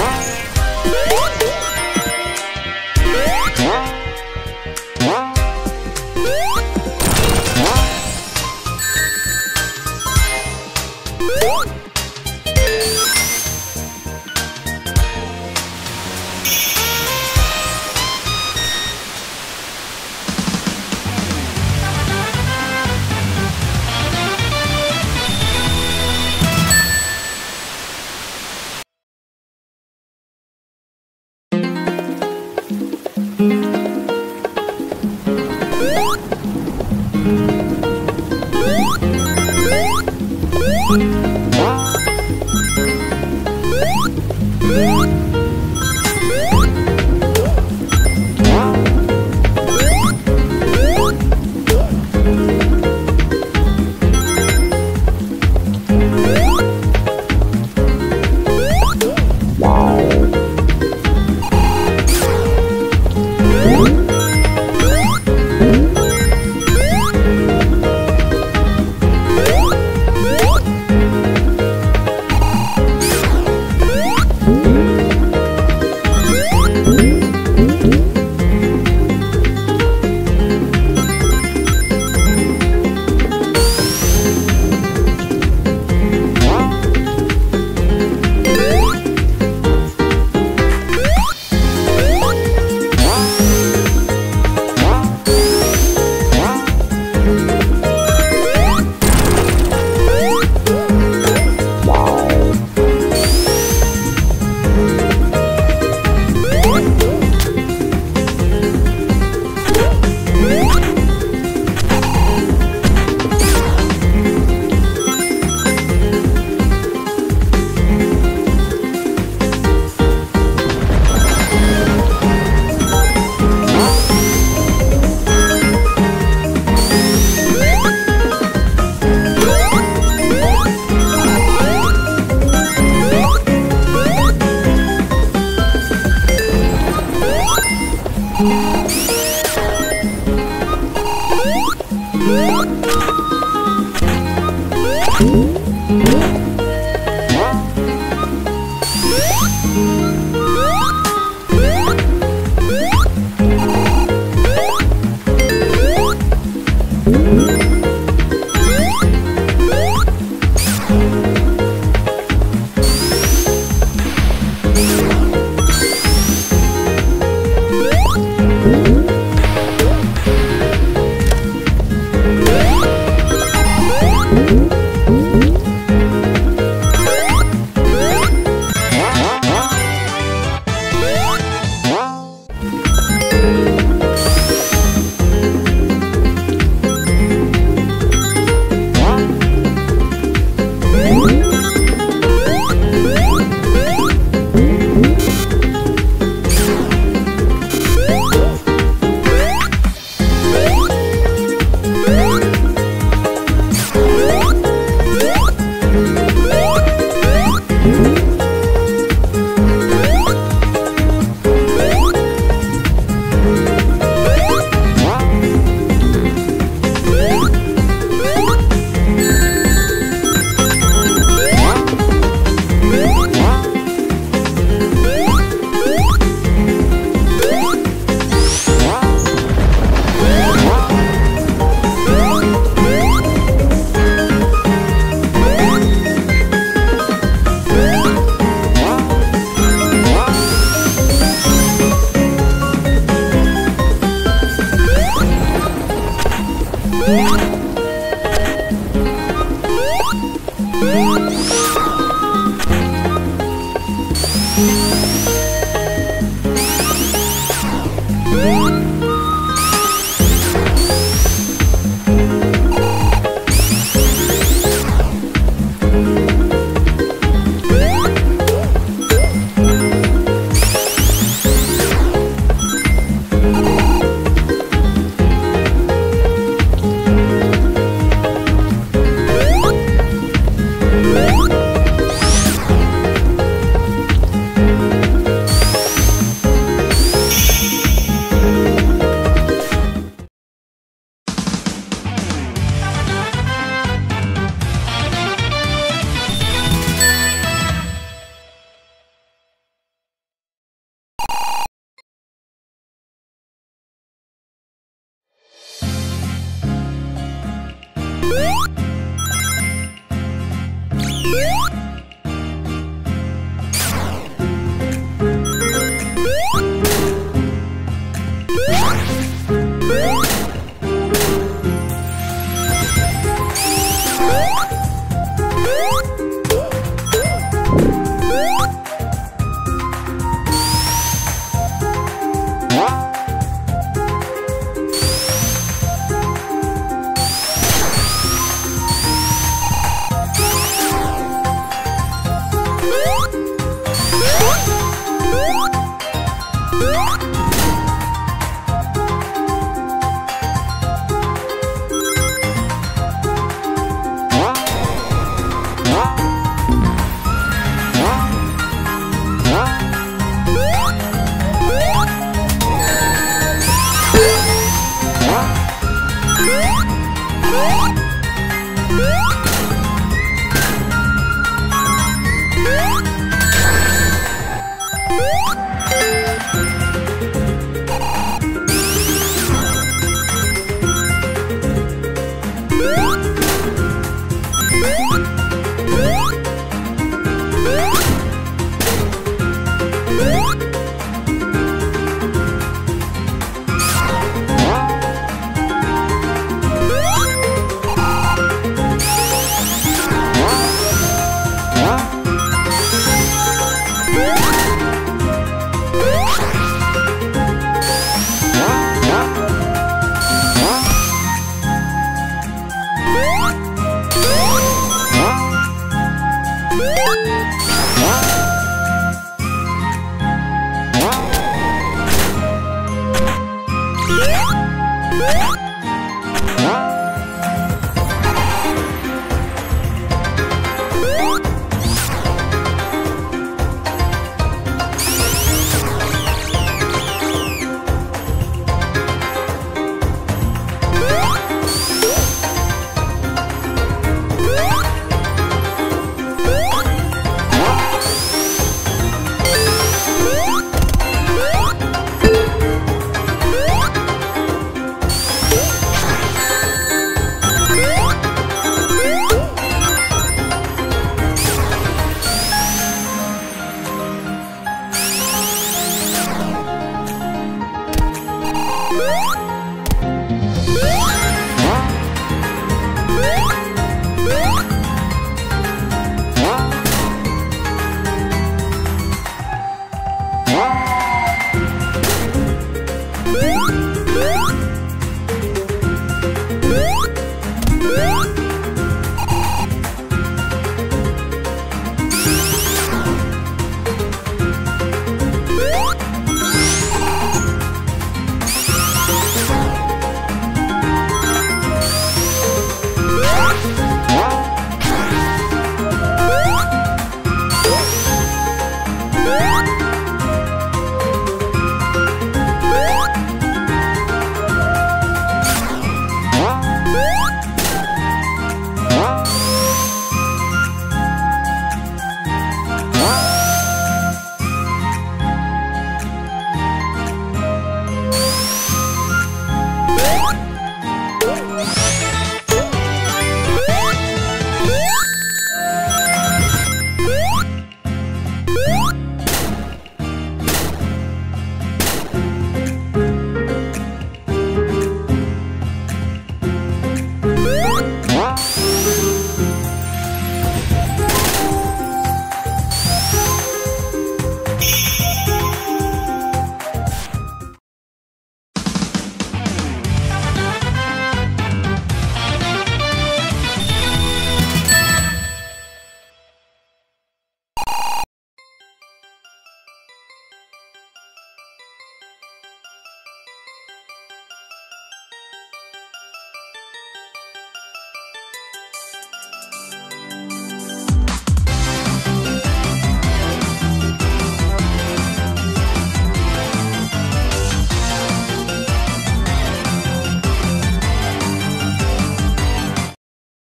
What?